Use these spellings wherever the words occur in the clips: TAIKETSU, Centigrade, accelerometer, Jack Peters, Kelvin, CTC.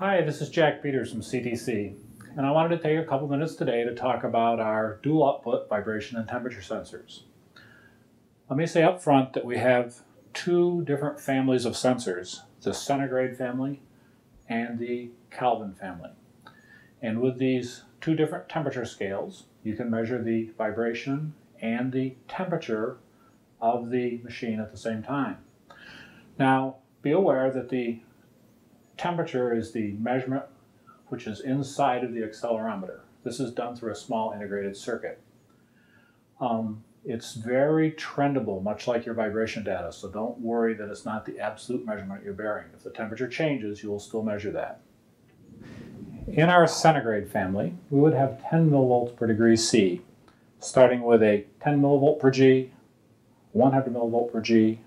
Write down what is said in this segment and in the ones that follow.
Hi, this is Jack Peters from CTC, and I wanted to take a couple minutes today to talk about our dual output vibration and temperature sensors. Let me say up front that we have two different families of sensors, the Centigrade family and the Kelvin family. And with these two different temperature scales, you can measure the vibration and the temperature of the machine at the same time. Now, be aware that the temperature is the measurement which is inside of the accelerometer. This is done through a small integrated circuit. It's very trendable, much like your vibration data, so don't worry that it's not the absolute measurement you're bearing. If the temperature changes, you will still measure that. In our Centigrade family, we would have 10 millivolts per degree C, starting with a 10 millivolt per G, 100 millivolt per G,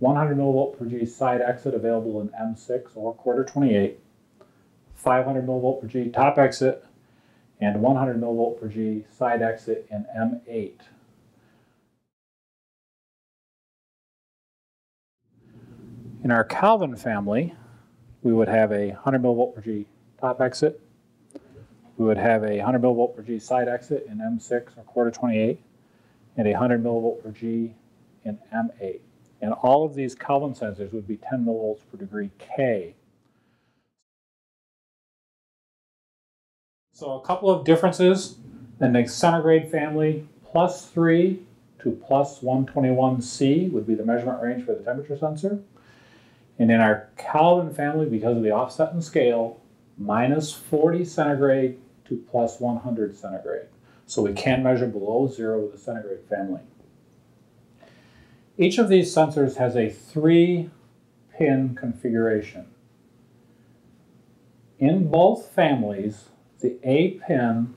100 millivolt per G side exit available in M6 or quarter 28, 500 millivolt per G top exit, and 100 millivolt per G side exit in M8. In our Kelvin family, we would have a 100 millivolt per G top exit. We would have a 100 millivolt per G side exit in M6 or quarter 28, and a 100 millivolt per G in M8. And all of these Kelvin sensors would be 10 millivolts per degree K. So a couple of differences in the Centigrade family, plus 3 to plus 121 C would be the measurement range for the temperature sensor. And in our Kelvin family, because of the offset in scale, minus 40 Centigrade to plus 100 Centigrade. So we can measure below zero with the Centigrade family. Each of these sensors has a 3-pin configuration. In both families, the A pin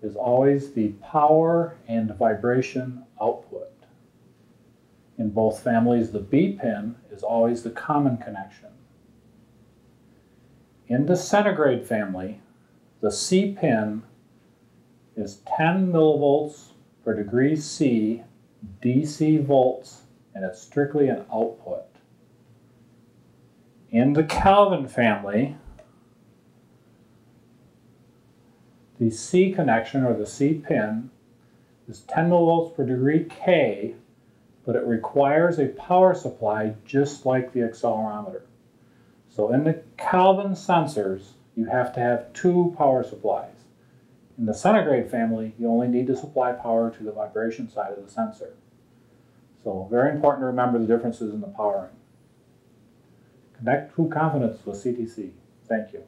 is always the power and vibration output. In both families, the B pin is always the common connection. In the Centigrade family, the C pin is 10 millivolts per degree C DC volts, and it's strictly an output. In the Kelvin family, the C connection, or the C pin, is 10 millivolts per degree K, but it requires a power supply just like the accelerometer. So in the Kelvin sensors, you have to have two power supplies. In the Centigrade family, you only need to supply power to the vibration side of the sensor. So very important to remember the differences in the powering. Connect true confidence with CTC. Thank you.